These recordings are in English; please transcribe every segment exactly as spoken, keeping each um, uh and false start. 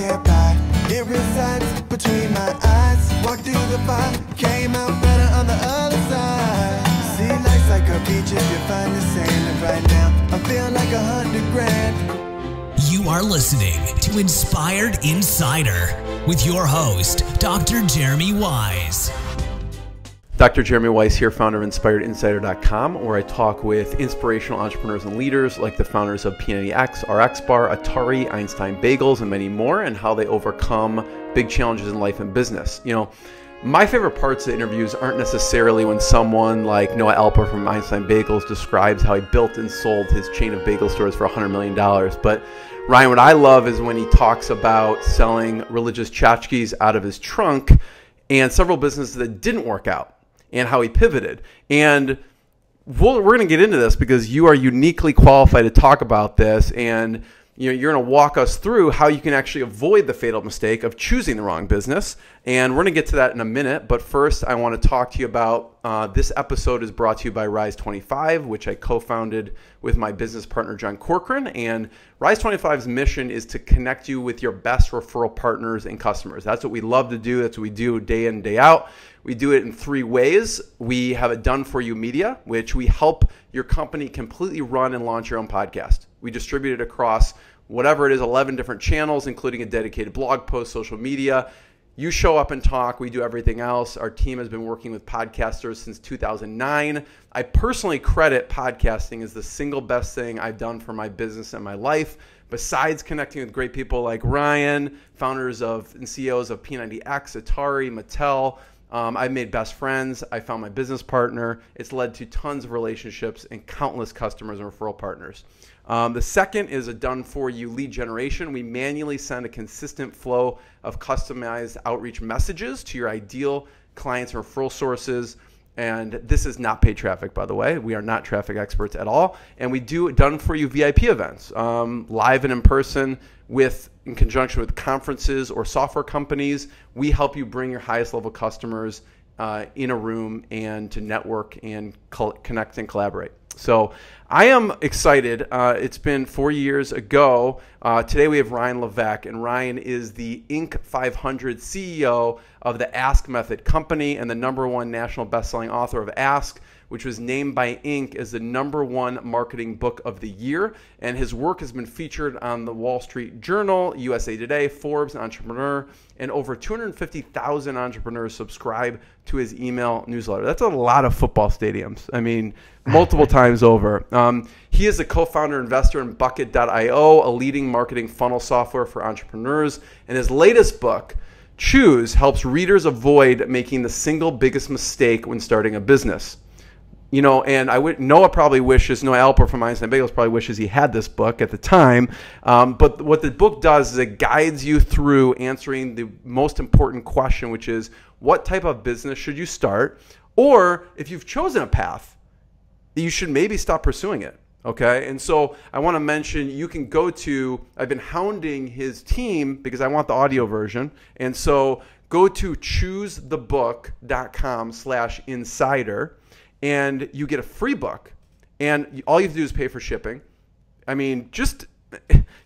get by. It resides between my eyes. Walked through the fire, came out better on the other side. See, life's like a beach if you find the sand. Right now, I'm feeling like a hundred grand. You are listening to Inspired Insider with your host, Doctor Jeremy Weisz. Doctor Jeremy Weisz here, founder of Inspired Insider dot com, where I talk with inspirational entrepreneurs and leaders like the founders of P ninety X, RxBar, Atari, Einstein Bagels, and many more, and how they overcome big challenges in life and business. You know, my favorite parts of the interviews aren't necessarily when someone like Noah Alper from Einstein Bagels describes how he built and sold his chain of bagel stores for one hundred million dollars, but Ryan, what I love is when he talks about selling religious tchotchkes out of his trunk and several businesses that didn't work out and how he pivoted. And we'll, we're going to get into this because you are uniquely qualified to talk about this. And you know, you're going to walk us through how you can actually avoid the fatal mistake of choosing the wrong business. And we're going to get to that in a minute. But first, I want to talk to you about uh, this episode is brought to you by Rise twenty-five, which I co-founded with my business partner, John Corcoran. And Rise twenty-five's mission is to connect you with your best referral partners and customers. That's what we love to do. That's what we do day in, day out. We do it in three ways. We have a done-for-you media, which we help your company completely run and launch your own podcast. We distribute it across whatever it is, eleven different channels, including a dedicated blog post, social media. You show up and talk. We do everything else. Our team has been working with podcasters since two thousand nine. I personally credit podcasting as the single best thing I've done for my business and my life. Besides connecting with great people like Ryan, founders of and C E Os of P ninety X, Atari, Mattel, Um, I've made best friends. I found my business partner. It's led to tons of relationships and countless customers and referral partners. Um, the second is a done-for-you lead generation. We manually send a consistent flow of customized outreach messages to your ideal clients and referral sources. And this is not paid traffic, by the way. We are not traffic experts at all. And we do done-for-you V I P events, um, live and in person, with in conjunction with conferences or software companies. We help you bring your highest level customers uh, in a room and to network and connect and collaborate. So I am excited. Uh, it's been four years ago. Uh, today we have Ryan Levesque, and Ryan is the Inc five hundred C E O of the Ask Method company and the number one national best-selling author of Ask, which was named by Inc as the number one marketing book of the year. And his work has been featured on the Wall Street Journal, U S A Today, Forbes, Entrepreneur, and over two hundred fifty thousand entrepreneurs subscribe to his email newsletter. That's a lot of football stadiums. I mean, multiple times over. Um, he is a co-founder investor in Bucket dot i o, a leading marketing funnel software for entrepreneurs. And his latest book, Choose, helps readers avoid making the single biggest mistake when starting a business. You know, and I would, Noah probably wishes, Noah Alper from Einstein Bagels probably wishes he had this book at the time. Um, but what the book does is it guides you through answering the most important question, which is what type of business should you start? Or if you've chosen a path, you should maybe stop pursuing it. Okay, and so I want to mention you can go to, I've been hounding his team because I want the audio version. And so go to choose the book dot com slash insider. And you get a free book, and all you have to do is pay for shipping. I mean, just,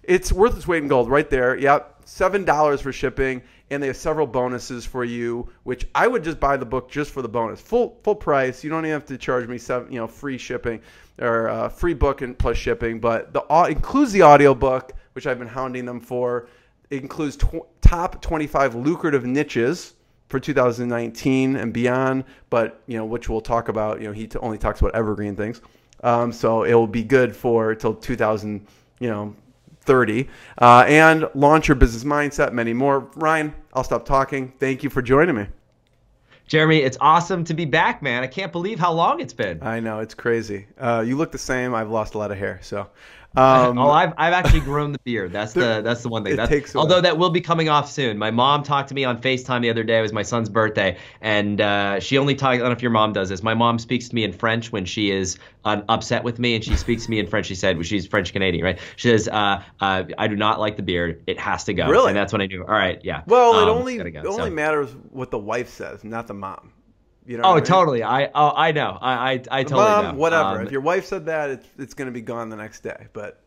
it's worth its weight in gold right there. Yep, seven dollars for shipping, and they have several bonuses for you, which I would just buy the book just for the bonus. Full full price. You don't even have to charge me seven, you know, free shipping or uh, free book and plus shipping. But the it includes the audiobook, which I've been hounding them for. It includes tw top twenty-five lucrative niches for two thousand nineteen and beyond, but you know, which we'll talk about. You know, he only talks about evergreen things, um, so it will be good for till two thousand, you know, thirty. Uh, and launch your business mindset, many more. Ryan, I'll stop talking. Thank you for joining me. Jeremy, it's awesome to be back, man. I can't believe how long it's been. I know, it's crazy. Uh, you look the same. I've lost a lot of hair, so. Um, oh, I've, I've actually grown the beard. That's the that's the one thing. That's, it takes although that will be coming off soon. My mom talked to me on FaceTime the other day. It was my son's birthday. And uh, she only talks, I don't know if your mom does this. My mom speaks to me in French when she is uh, upset with me. And she speaks to me in French. She said, well, she's French Canadian, right? She says, uh, uh, I do not like the beard. It has to go. Really? And that's when I knew. All right. Yeah. Well, um, it only, go, it only so. matters what the wife says, not the mom. You know oh, I mean? totally. I oh, I know. I I, I totally Mom, know. Whatever. Um, if your wife said that, it's it's going to be gone the next day. But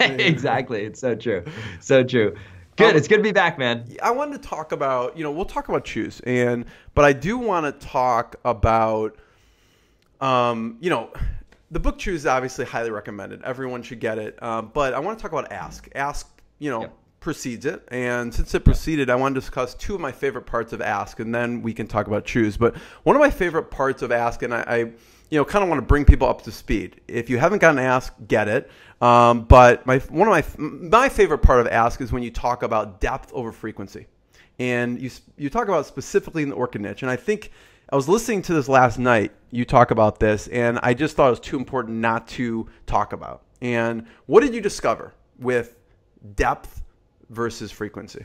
exactly, it's so true, so true. Good. Um, it's good to be back, man. I wanted to talk about, you know, we'll talk about Choose, and but I do want to talk about, um, you know, the book Choose is obviously highly recommended. Everyone should get it. Uh, but I want to talk about Ask. Ask, you know, yep. precedes it. And since it preceded, I want to discuss two of my favorite parts of Ask, and then we can talk about Choose. But one of my favorite parts of Ask, and I, I you know, kind of want to bring people up to speed. If you haven't gotten Ask, get it. Um, but my one of my my favorite part of Ask is when you talk about depth over frequency, and you you talk about specifically in the orchid niche. And I think I was listening to this last night. You talk about this, and I just thought it was too important not to talk about. And what did you discover with depth versus frequency?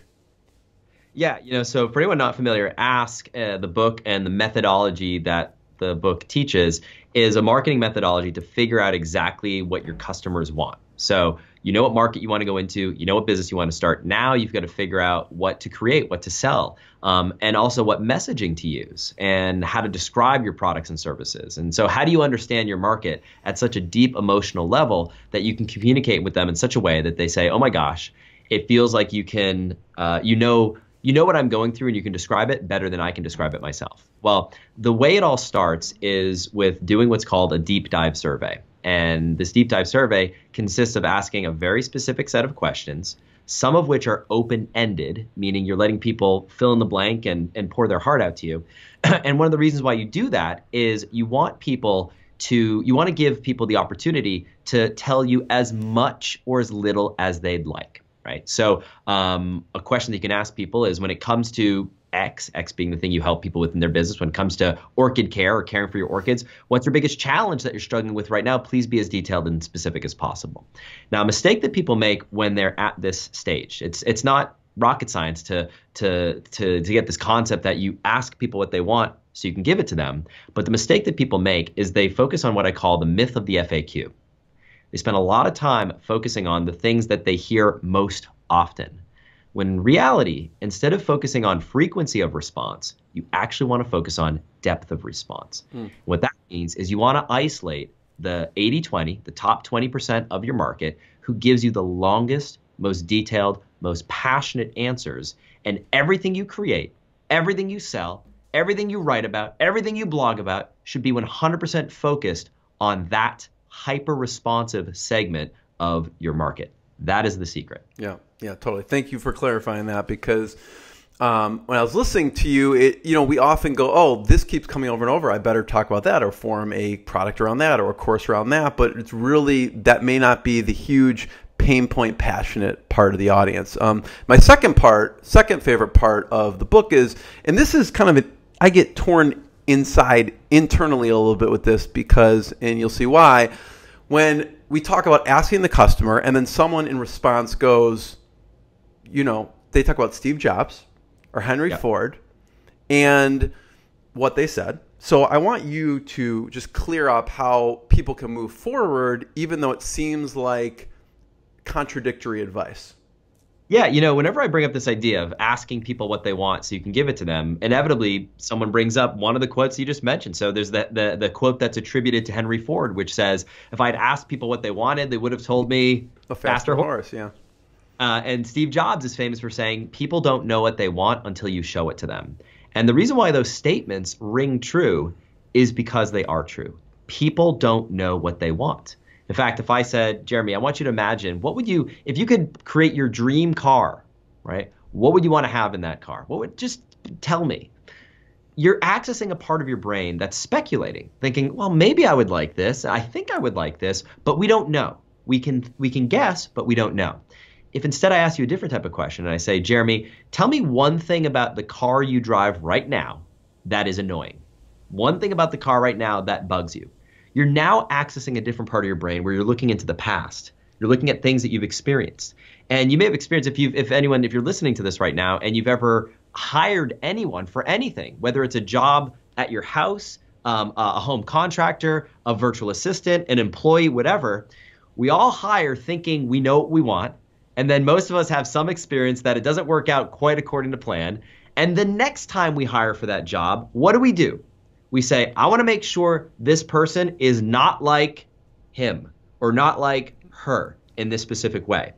Yeah, you know, so for anyone not familiar, Ask, uh, the book and the methodology that the book teaches, is a marketing methodology to figure out exactly what your customers want. So you know what market you want to go into, you know what business you want to start. Now you've got to figure out what to create, what to sell, um, and also what messaging to use and how to describe your products and services. And so how do you understand your market at such a deep emotional level that you can communicate with them in such a way that they say, oh my gosh, it feels like you can, uh, you know, you know what I'm going through, and you can describe it better than I can describe it myself. Well, the way it all starts is with doing what's called a deep dive survey. And this deep dive survey consists of asking a very specific set of questions, some of which are open-ended, meaning you're letting people fill in the blank and, and pour their heart out to you. And one of the reasons why you do that is you want people to, you want to give people the opportunity to tell you as much or as little as they'd like. Right. So um, a question that you can ask people is, when it comes to X, X being the thing you help people with in their business, when it comes to orchid care or caring for your orchids, what's your biggest challenge that you're struggling with right now? Please be as detailed and specific as possible. Now, a mistake that people make when they're at this stage, it's it's not rocket science to to to to get this concept that you ask people what they want so you can give it to them. But the mistake that people make is they focus on what I call the myth of the F A Q. They spend a lot of time focusing on the things that they hear most often, when in reality, instead of focusing on frequency of response, you actually want to focus on depth of response. Mm. What that means is you want to isolate the eighty twenty, the top twenty percent of your market, who gives you the longest, most detailed, most passionate answers. And everything you create, everything you sell, everything you write about, everything you blog about should be one hundred percent focused on that hyper-responsive segment of your market. That is the secret. Yeah, yeah, totally. Thank you for clarifying that, because um, when I was listening to you, it, you know, we often go, oh, this keeps coming over and over, I better talk about that, or form a product around that, or a course around that. But it's really, that may not be the huge pain point, passionate part of the audience. Um, my second part, second favorite part of the book is, and this is kind of, a, I get torn inside internally a little bit with this, because, and you'll see why, when we talk about asking the customer and then someone in response goes, you know, they talk about Steve Jobs or Henry yeah. Ford and what they said. So I want you to just clear up how people can move forward, even though it seems like contradictory advice. Yeah, you know, whenever I bring up this idea of asking people what they want so you can give it to them, inevitably someone brings up one of the quotes you just mentioned. So there's the, the, the quote that's attributed to Henry Ford, which says, if I'd asked people what they wanted, they would have told me a faster horse. horse. Yeah. Uh, and Steve Jobs is famous for saying, people don't know what they want until you show it to them. And the reason why those statements ring true is because they are true. People don't know what they want. In fact, if I said, Jeremy, I want you to imagine, what would you, if you could create your dream car, right? What would you want to have in that car? What would, just tell me. You're accessing a part of your brain that's speculating, thinking, well, maybe I would like this. I think I would like this, but we don't know. We can, we can guess, but we don't know. If instead I ask you a different type of question and I say, Jeremy, tell me one thing about the car you drive right now that is annoying. One thing about the car right now that bugs you. You're now accessing a different part of your brain where you're looking into the past. You're looking at things that you've experienced. And you may have experienced, if you've, if anyone, if you're listening to this right now and you've ever hired anyone for anything, whether it's a job at your house, um, a home contractor, a virtual assistant, an employee, whatever, we all hire thinking we know what we want. And then most of us have some experience that it doesn't work out quite according to plan. And the next time we hire for that job, what do we do? We say, I want to make sure this person is not like him or not like her in this specific way.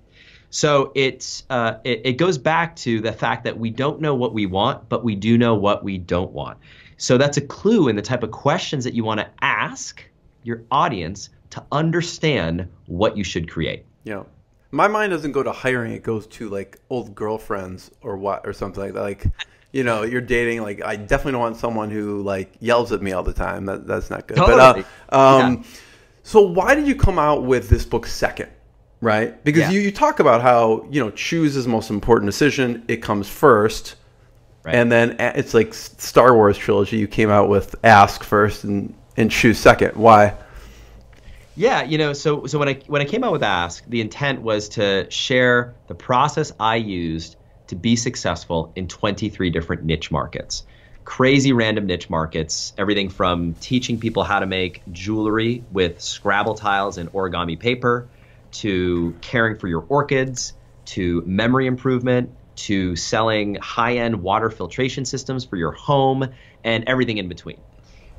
So it's, uh, it, it goes back to the fact that we don't know what we want, but we do know what we don't want. So that's a clue in the type of questions that you want to ask your audience to understand what you should create. Yeah. My mind doesn't go to hiring. It goes to like old girlfriends or what, or something like that. Like, you know, you're dating, like, I definitely don't want someone who like yells at me all the time. That, that's not good. Totally. But, uh, um, yeah. So why did you come out with this book second? Right. Because yeah. you, you talk about how, you know, choose is the most important decision. It comes first. Right. And then it's like Star Wars trilogy. You came out with ask first and, and choose second. Why? Yeah, you know, so so when I when I came out with Ask, the intent was to share the process I used to be successful in twenty-three different niche markets. Crazy random niche markets, everything from teaching people how to make jewelry with Scrabble tiles and origami paper, to caring for your orchids, to memory improvement, to selling high-end water filtration systems for your home, and everything in between.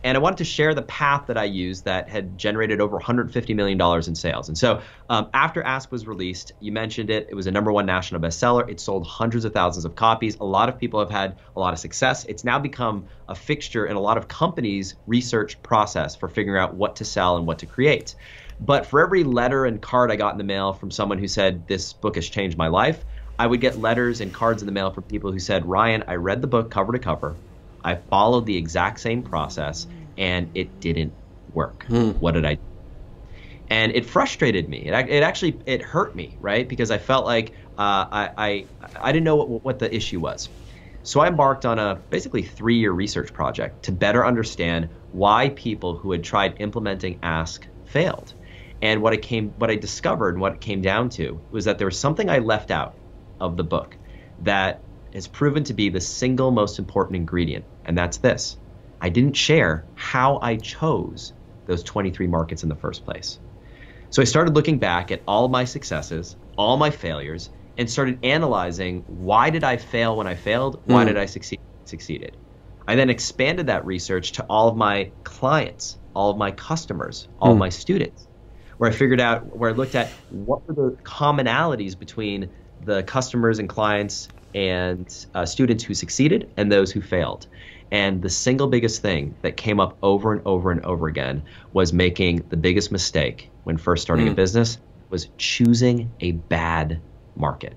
And I wanted to share the path that I used that had generated over one hundred fifty million dollars in sales. And so um, after Ask was released, you mentioned it, it was a number one national bestseller. It sold hundreds of thousands of copies. A lot of people have had a lot of success. It's now become a fixture in a lot of companies' research process for figuring out what to sell and what to create. But for every letter and card I got in the mail from someone who said, this book has changed my life, I would get letters and cards in the mail from people who said, Ryan, I read the book cover to cover. I followed the exact same process and it didn't work. Hmm. What did I do? And it frustrated me. It, it actually, it hurt me, right? Because I felt like uh, I, I, I didn't know what, what the issue was. So I embarked on a basically three-year research project to better understand why people who had tried implementing Ask failed. And what I, came, what I discovered, what it came down to was that there was something I left out of the book that has proven to be the single most important ingredient, and that's this. I didn't share how I chose those twenty-three markets in the first place. So I started looking back at all my successes, all my failures, and started analyzing, why did I fail when I failed? Why mm. did I succeed when I succeeded? I then expanded that research to all of my clients, all of my customers, all mm. of my students, where I figured out, where I looked at what were the commonalities between the customers and clients and uh, students who succeeded and those who failed. And the single biggest thing that came up over and over and over again was making the biggest mistake when first starting mm. a business was choosing a bad market.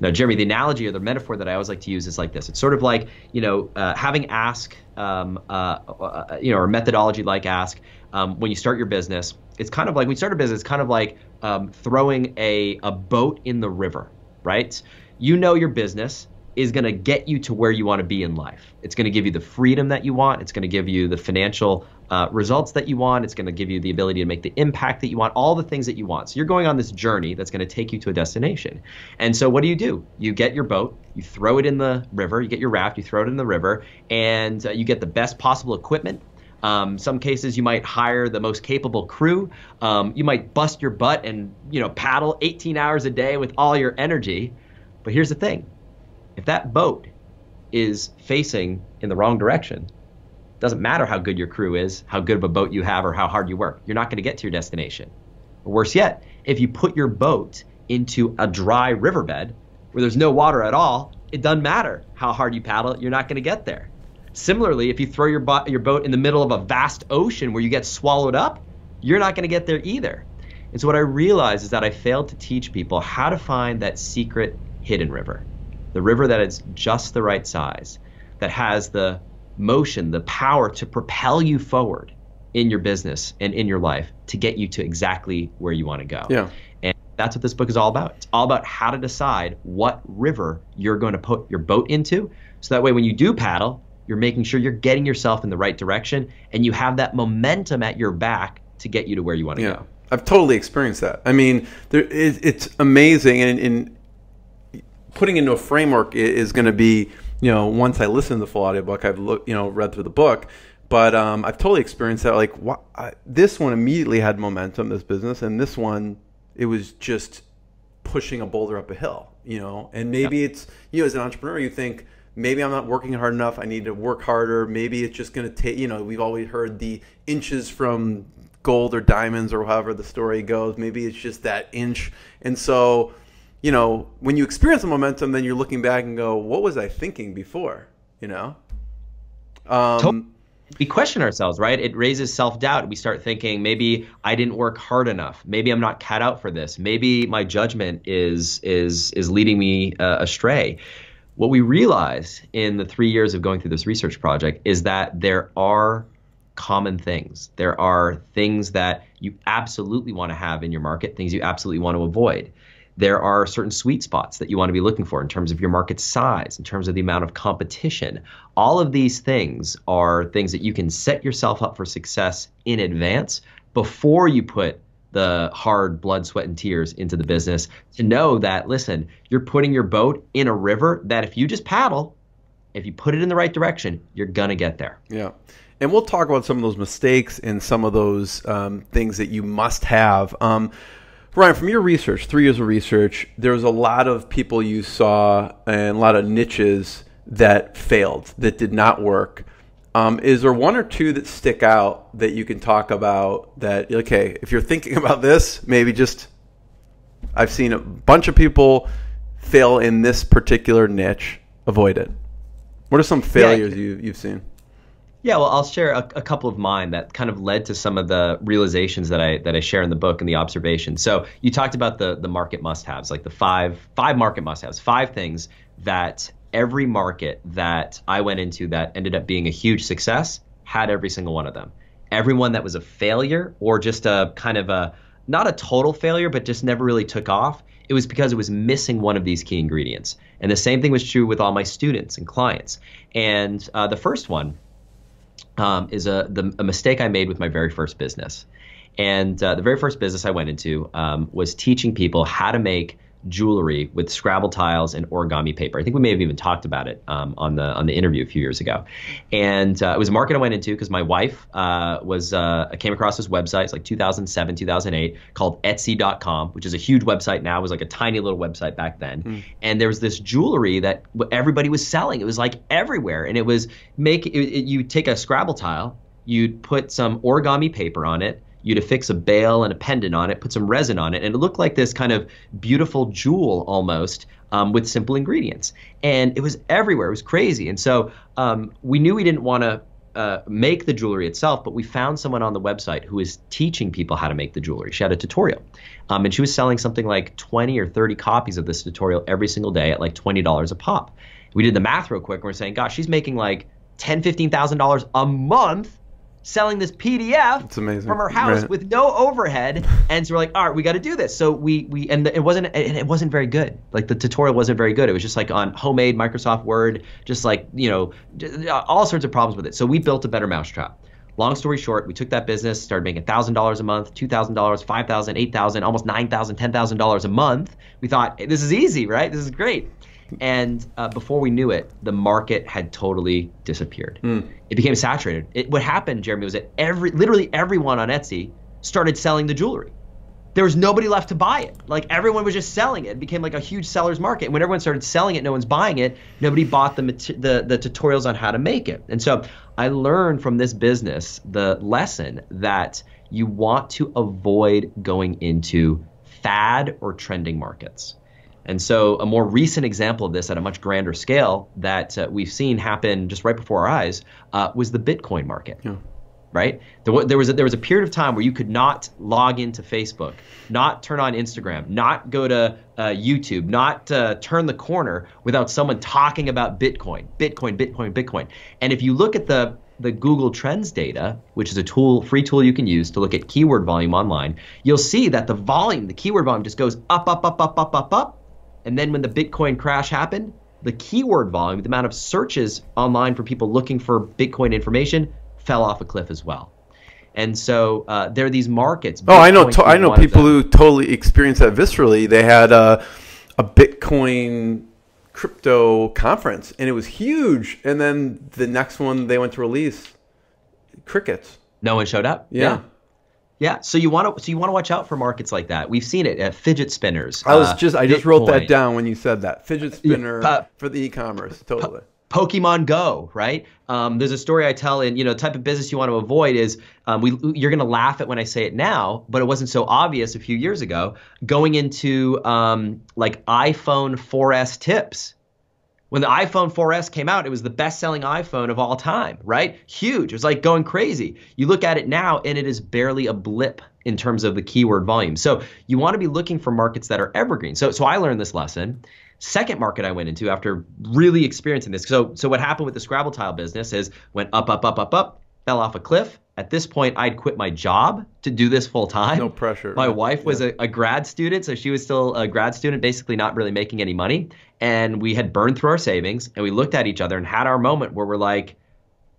Now, Jeremy, the analogy or the metaphor that I always like to use is like this. It's sort of like, you know, uh, having Ask, um, uh, uh, you know, or methodology like Ask, um, when you start your business, it's kind of like, when you start a business, it's kind of like um, throwing a, a boat in the river, right? You know your business is going to get you to where you want to be in life. It's going to give you the freedom that you want. It's going to give you the financial uh, results that you want. It's going to give you the ability to make the impact that you want, all the things that you want. So you're going on this journey that's going to take you to a destination. And so what do you do? You get your boat, you throw it in the river, you get your raft, you throw it in the river, and uh, you get the best possible equipment. Um, some cases you might hire the most capable crew. Um, you might bust your butt and, you know, paddle eighteen hours a day with all your energy. But here's the thing, if that boat is facing in the wrong direction, it doesn't matter how good your crew is, how good of a boat you have, or how hard you work, you're not gonna get to your destination. Or worse yet, if you put your boat into a dry riverbed where there's no water at all, it doesn't matter how hard you paddle, you're not gonna get there. Similarly, if you throw your, bo- your boat in the middle of a vast ocean where you get swallowed up, you're not gonna get there either. And so what I realized is that I failed to teach people how to find that secret hidden river, the river that is just the right size, that has the motion, the power to propel you forward in your business and in your life to get you to exactly where you want to go. Yeah. And that's what this book is all about. It's all about how to decide what river you're going to put your boat into. So that way, when you do paddle, you're making sure you're getting yourself in the right direction and you have that momentum at your back to get you to where you want to yeah. go. I've totally experienced that. I mean, there is, it's amazing. And in putting into a framework is going to be, you know, once I listen to the full audiobook, I've looked, you know, read through the book, but um, I've totally experienced that. Like wh I, this one immediately had momentum, this business, and this one, it was just pushing a boulder up a hill, you know, and maybe yeah. it's, you know, as an entrepreneur, you think maybe I'm not working hard enough. I need to work harder. Maybe it's just going to take, you know, we've always heard the inches from gold or diamonds or however the story goes. Maybe it's just that inch. And so you know, when you experience the momentum, then you're looking back and go, what was I thinking before? You know, um, we question ourselves, right? It raises self-doubt. We start thinking, maybe I didn't work hard enough. Maybe I'm not cut out for this. Maybe my judgment is, is, is leading me uh, astray. What we realized in the three years of going through this research project is that there are common things. There are things that you absolutely want to have in your market, things you absolutely want to avoid. There are certain sweet spots that you want to be looking for in terms of your market size, in terms of the amount of competition. All of these things are things that you can set yourself up for success in advance before you put the hard blood, sweat, and tears into the business, to know that, listen, you're putting your boat in a river that if you just paddle, if you put it in the right direction, you're gonna get there. Yeah, and we'll talk about some of those mistakes and some of those um, things that you must have. Um, Ryan, from your research, three years of research, there was a lot of people you saw and a lot of niches that failed, that did not work. Um, is there one or two that stick out that you can talk about that, okay, if you're thinking about this, maybe just, I've seen a bunch of people fail in this particular niche, avoid it. What are some failures yeah, you, you've seen? Yeah, well, I'll share a, a couple of mine that kind of led to some of the realizations that I that I share in the book and the observations. So you talked about the the market must-haves, like the five five market must-haves, five things that every market that I went into that ended up being a huge success had every single one of them. Everyone that was a failure or just a kind of a, not a total failure, but just never really took off, it was because it was missing one of these key ingredients. And the same thing was true with all my students and clients. And uh, the first one um, is a, the, a mistake I made with my very first business. And uh, the very first business I went into um, was teaching people how to make jewelry with Scrabble tiles and origami paper. I think we may have even talked about it um, on the on the interview a few years ago. And uh, it was a market I went into because my wife uh, was uh, I came across this website. It's like two thousand seven, two thousand eight, called Etsy dot com, which is a huge website now. It was like a tiny little website back then. Mm. And there was this jewelry that everybody was selling. It was like everywhere, and it was make it, it, you take a Scrabble tile, you'd put some origami paper on it, you'd affix a bail and a pendant on it, put some resin on it, and it looked like this kind of beautiful jewel almost um, with simple ingredients. And it was everywhere. It was crazy. And so um, we knew we didn't want to uh, make the jewelry itself, but we found someone on the website who is teaching people how to make the jewelry. She had a tutorial, um, and she was selling something like twenty or thirty copies of this tutorial every single day at like twenty dollars a pop. We did the math real quick, and we're saying, gosh, she's making like ten thousand, fifteen thousand dollars a month selling this P D F from her house, right, with no overhead. And so we're like, all right, we got to do this. So we, we and the, it wasn't and it wasn't very good. Like the tutorial wasn't very good. It was just like on homemade Microsoft Word, just like, you know, all sorts of problems with it. So we built a better mousetrap. Long story short, we took that business, started making a thousand dollars a month, two thousand dollars, five thousand dollars, eight thousand dollars, almost nine thousand dollars, ten thousand dollars a month. We thought, hey, this is easy, right? This is great. And uh, before we knew it, the market had totally disappeared. Mm. It became saturated. It, what happened, Jeremy, was that every, literally everyone on Etsy started selling the jewelry. There was nobody left to buy it. Like everyone was just selling it. It became like a huge seller's market. When everyone started selling it, no one's buying it. Nobody bought the, the, the tutorials on how to make it. And so I learned from this business the lesson that you want to avoid going into fad or trending markets. And so a more recent example of this at a much grander scale that uh, we've seen happen just right before our eyes uh, was the Bitcoin market, yeah. right? There, there, was a, there was a period of time where you could not log into Facebook, not turn on Instagram, not go to uh, YouTube, not uh, turn the corner without someone talking about Bitcoin, Bitcoin, Bitcoin, Bitcoin. And if you look at the the Google Trends data, which is a tool, free tool you can use to look at keyword volume online, you'll see that the volume, the keyword volume just goes up, up, up, up, up, up, up. And then when the Bitcoin crash happened, the keyword volume, the amount of searches online for people looking for Bitcoin information, fell off a cliff as well. And so uh, there are these markets. Bitcoin oh, I know. To, I know people who totally experienced that viscerally. They had a, a Bitcoin crypto conference, and it was huge. And then the next one they went to release, crickets. No one showed up. Yeah. yeah. Yeah, so you want to so you want to watch out for markets like that. We've seen it at fidget spinners. I was just uh, I just Bitcoin. wrote that down when you said that fidget spinner uh, for the e-commerce. Totally. Pokemon Go, right? Um, there's a story I tell in, you know, type of business you want to avoid is, um, we, you're going to laugh at when I say it now, but it wasn't so obvious a few years ago, going into um, like iPhone four S tips. When the iPhone four S came out, it was the best-selling iPhone of all time, right? Huge. It was like going crazy. You look at it now and it is barely a blip in terms of the keyword volume. So you want to be looking for markets that are evergreen. So, so I learned this lesson. Second market I went into after really experiencing this. So, so what happened with the Scrabble tile business is went up, up, up, up, up, fell off a cliff. At this point, I'd quit my job to do this full time. No pressure. My wife was yeah. a, a grad student, so she was still a grad student, basically not really making any money. And we had burned through our savings, and we looked at each other and had our moment where we're like,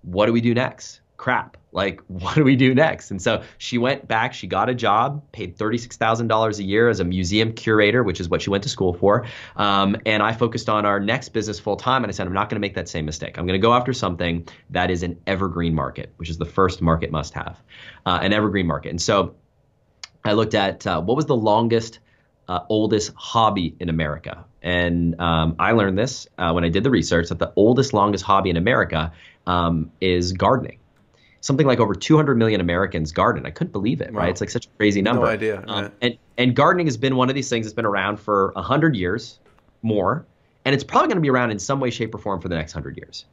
what do we do next? Crap. Like, what do we do next? And so she went back, she got a job, paid thirty-six thousand dollars a year as a museum curator, which is what she went to school for. Um, and I focused on our next business full time. And I said, I'm not going to make that same mistake. I'm going to go after something that is an evergreen market, which is the first market must have, uh, an evergreen market. And so I looked at uh, what was the longest, uh, oldest hobby in America. And um, I learned this uh, when I did the research that the oldest, longest hobby in America um, is gardening. Something like over two hundred million Americans garden. I couldn't believe it, right? Wow. It's like such a crazy number. No idea. Um, and, and gardening has been one of these things that's been around for a hundred years more, and it's probably going to be around in some way, shape, or form for the next a hundred years.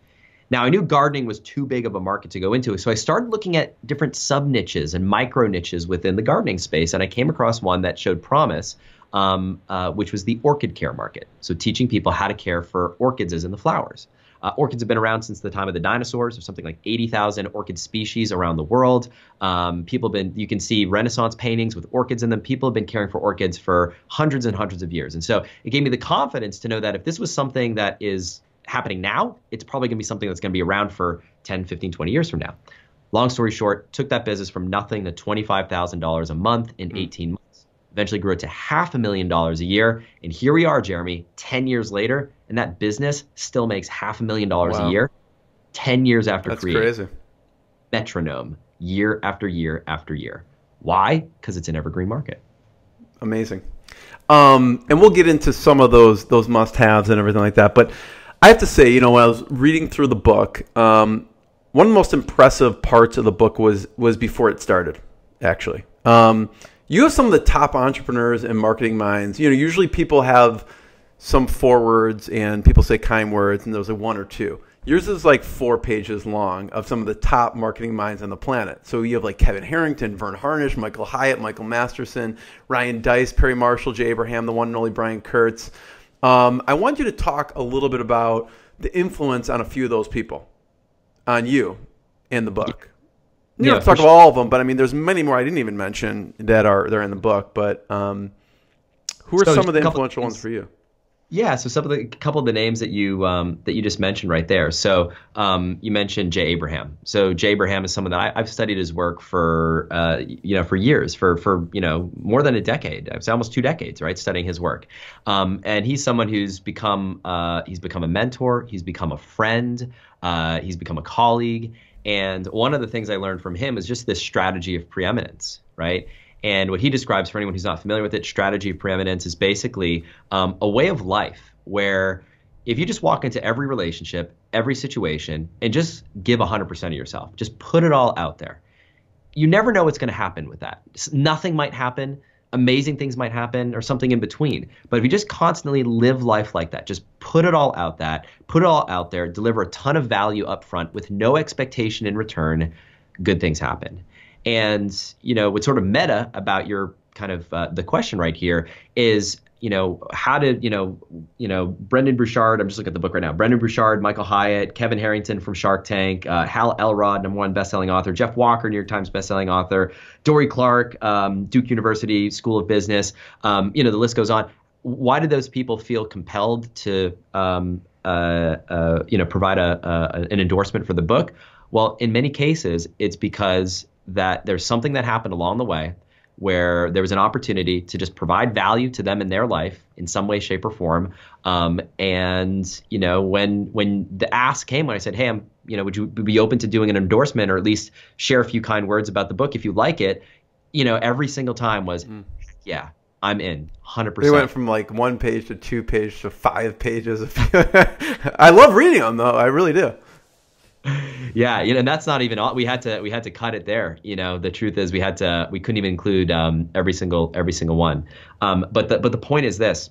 Now, I knew gardening was too big of a market to go into, so I started looking at different sub-niches and micro-niches within the gardening space, and I came across one that showed promise, um, uh, which was the orchid care market, so teaching people how to care for orchids as in the flowers. Uh, orchids have been around since the time of the dinosaurs. There's something like eighty thousand orchid species around the world. Um, people have been, you can see Renaissance paintings with orchids in them. People have been caring for orchids for hundreds and hundreds of years. And so it gave me the confidence to know that if this was something that is happening now, it's probably going to be something that's going to be around for ten, fifteen, twenty years from now. Long story short, took that business from nothing to twenty-five thousand dollars a month in eighteen months. Eventually grew it to half a million dollars a year. And here we are, Jeremy, ten years later. And that business still makes half a million dollars wow. a year, ten years after creating. That's crazy. Metronome, year after year after year. Why? Because it's an evergreen market. Amazing. Um, and we'll get into some of those those must-haves and everything like that. But I have to say, you know, when I was reading through the book, um, one of the most impressive parts of the book was, was before it started, actually. Um, you have some of the top entrepreneurs and marketing minds. You know, usually people have – some forwards and people say kind words, and those are one or two. Yours is like four pages long of some of the top marketing minds on the planet. So you have like Kevin Harrington, Vern Harnish, Michael Hyatt, Michael Masterson, Ryan Dice, Perry Marshall, Jay Abraham, the one and only Brian Kurtz. Um, I want you to talk a little bit about the influence on a few of those people, on you and the book. You yeah, don't talk sure. about all of them, but I mean, there's many more I didn't even mention that are they're in the book. But um, who are so some of the influential ones for you? Yeah, so some of the couple of the names that you um, that you just mentioned right there. So um, you mentioned Jay Abraham. So Jay Abraham is someone that I, I've studied his work for uh, you know for years, for for you know more than a decade. It's almost two decades, right? Studying his work, um, and he's someone who's become uh, he's become a mentor, he's become a friend, uh, he's become a colleague. And one of the things I learned from him is just this strategy of preeminence, right? And what he describes, for anyone who's not familiar with it, strategy of preeminence is basically um, a way of life where if you just walk into every relationship, every situation, and just give one hundred percent of yourself, just put it all out there, you never know what's going to happen with that. Nothing might happen. Amazing things might happen or something in between. But if you just constantly live life like that, just put it all out that, put it all out there, deliver a ton of value up front with no expectation in return, good things happen. And, you know, what's sort of meta about your kind of uh, the question right here is, you know, how did, you know, you know, Brendan Burchard, I'm just looking at the book right now, Brendan Burchard, Michael Hyatt, Kevin Harrington from Shark Tank, uh, Hal Elrod, number one bestselling author, Jeff Walker, New York Times bestselling author, Dory Clark, um, Duke University School of Business, um, you know, the list goes on. Why did those people feel compelled to, um, uh, uh, you know, provide a, a an endorsement for the book? Well, in many cases, it's because that there's something that happened along the way where there was an opportunity to just provide value to them in their life in some way, shape, or form. Um, and, you know, when when the ask came, when I said, hey, I'm, you know, would you be open to doing an endorsement or at least share a few kind words about the book if you like it? You know, every single time was, mm. yeah, I'm in one hundred percent. They went from like one page to two page to five pages. I love reading them though. I really do. Yeah, you know, and that's not even all. We had to we had to cut it there. You know, the truth is we had to we couldn't even include um, every single every single one. Um, but the but the point is this.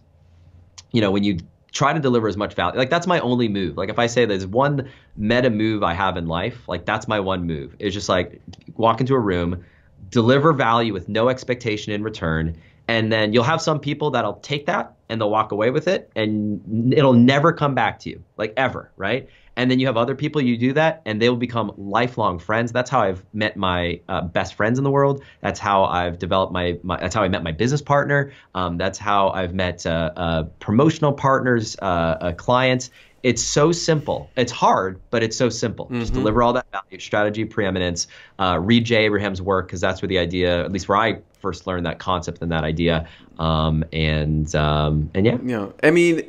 You know, when you try to deliver as much value, like that's my only move. Like if I say there's one meta move I have in life, like that's my one move. It's just like walk into a room, deliver value with no expectation in return. And then you'll have some people that'll take that and they'll walk away with it and it'll never come back to you, like ever, right? And then you have other people you do that and they will become lifelong friends. That's how I've met my uh, best friends in the world. That's how I've developed my, my that's how I met my business partner. Um, that's how I've met uh, uh, promotional partners, uh, uh, clients. It's so simple. It's hard, but it's so simple. Mm-hmm. Just deliver all that value, strategy, preeminence, uh, read Jay Abraham's work, because that's where the idea, at least where I first learned that concept and that idea. Um, and, um, and yeah. You know, I mean,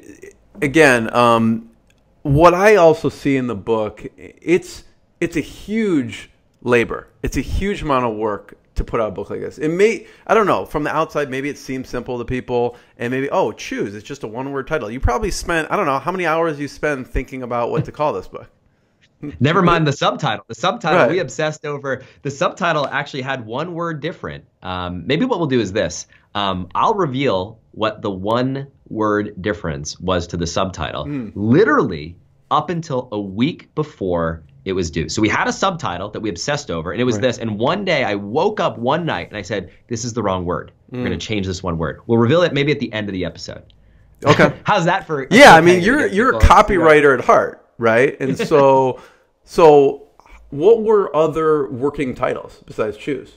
again, um, what I also see in the book, it's, it's a huge labor. It's a huge amount of work to put out a book like this. It may, I don't know, from the outside, maybe it seems simple to people, and maybe, oh, choose, it's just a one-word title. You probably spent, I don't know, how many hours you spend thinking about what to call this book. Never mind the subtitle. The subtitle, right. We obsessed over, the subtitle actually had one word different. Um, maybe what we'll do is this. Um, I'll reveal what the one-word difference was to the subtitle, mm. literally up until a week before it was due. So we had a subtitle that we obsessed over, and it was right. this. And one day I woke up one night and I said, this is the wrong word. Mm. We're going to change this one word. We'll reveal it maybe at the end of the episode. Okay. How's that for? Yeah. I mean, you're, you're a copywriter at heart, right? And so, so what were other working titles besides Choose?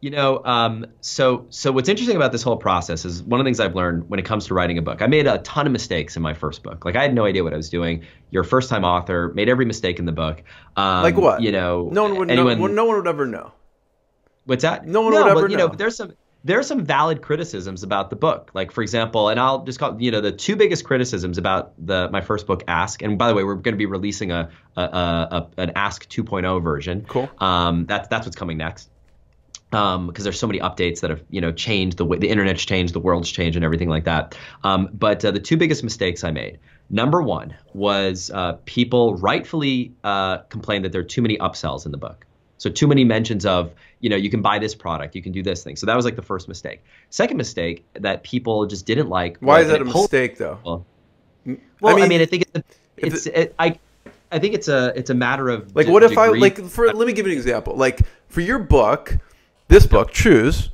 You know, um, so so what's interesting about this whole process is one of the things I've learned when it comes to writing a book. I made a ton of mistakes in my first book. Like I had no idea what I was doing. You're a first-time author, made every mistake in the book. Um, like what? You know, no one would anyone, know, no one would ever know. What's that? No one no, would ever but, you know. know. But there's some there are some valid criticisms about the book. Like for example, and I'll just call you know the two biggest criticisms about the my first book, Ask. And by the way, we're going to be releasing a, a, a, a an Ask two point oh version. Cool. Um, that's that's what's coming next. Um, because there's so many updates that have, you know, changed the way the internet's changed, the world's changed, and everything like that. Um, but uh, the two biggest mistakes I made. Number one was uh, people rightfully uh, complained that there are too many upsells in the book. So too many mentions of, you know, you can buy this product, you can do this thing. So that was like the first mistake. Second mistake that people just didn't like. Why was, is that a mistake though? Well, well I, mean, I mean, I think it's, it's it, it, I. I think it's a it's a matter of like what if I like for let me give you an example like for your book. This book, Choose,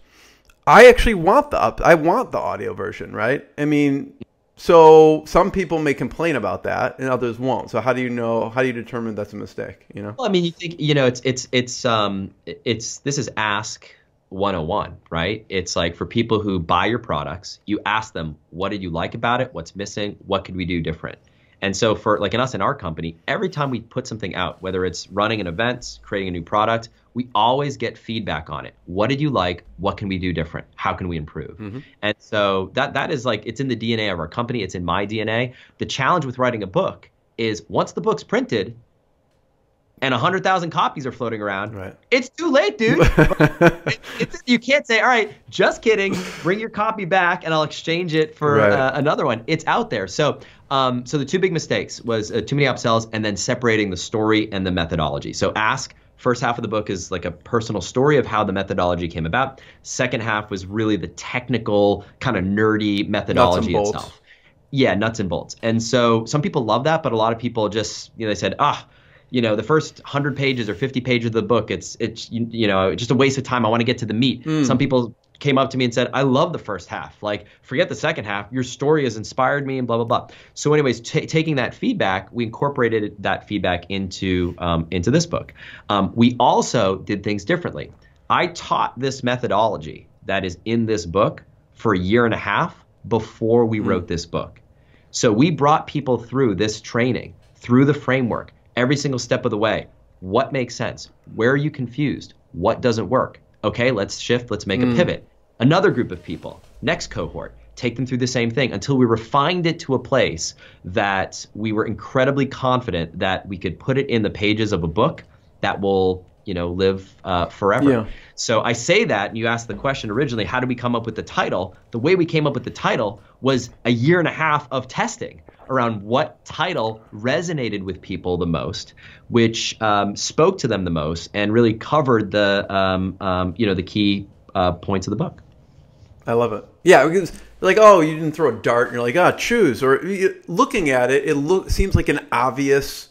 I actually want the up, I want the audio version, right? I mean, so some people may complain about that and others won't. So how do you know, how do you determine that's a mistake, you know? Well, I mean, you think, you know, it's, it's, it's, um, it's, this is Ask one oh one, right? It's like for people who buy your products, you ask them, what did you like about it? What's missing? What could we do different? And so for like in us in our company, every time we put something out, whether it's running an event, creating a new product, we always get feedback on it. What did you like? What can we do different? How can we improve? Mm-hmm. And so that that is like it's in the D N A of our company. It's in my D N A. The challenge with writing a book is once the book's printed and one hundred thousand copies are floating around, right. It's too late, dude. it, it's, you can't say, all right, just kidding, bring your copy back and I'll exchange it for right. uh, another one. It's out there. So um, so the two big mistakes was uh, too many upsells and then separating the story and the methodology. So Ask, first half of the book is like a personal story of how the methodology came about. Second half was really the technical kind of nerdy methodology itself. Yeah, nuts and bolts. And so some people love that, but a lot of people just, you know, they said, ah, you know, the first one hundred pages or fifty pages of the book, it's, it's you, you know, just a waste of time. I want to get to the meat. Mm. Some people came up to me and said, I love the first half. Like, forget the second half. Your story has inspired me and blah, blah, blah. So anyways, t taking that feedback, we incorporated that feedback into, um, into this book. Um, we also did things differently. I taught this methodology that is in this book for a year and a half before we mm. wrote this book. So we brought people through this training, through the framework, every single step of the way. What makes sense? Where are you confused? What doesn't work? Okay, let's shift. Let's make mm. a pivot. Another group of people, next cohort, take them through the same thing until we refined it to a place that we were incredibly confident that we could put it in the pages of a book that will, you know, live uh, forever. Yeah. So I say that, and you asked the question originally, how did we come up with the title? The way we came up with the title was a year and a half of testing around what title resonated with people the most, which um, spoke to them the most, and really covered the um, um, you know, the key uh, points of the book. I love it. Yeah, because like, oh, you didn't throw a dart, and you're like, ah, oh, choose. Or looking at it, it look, seems like an obvious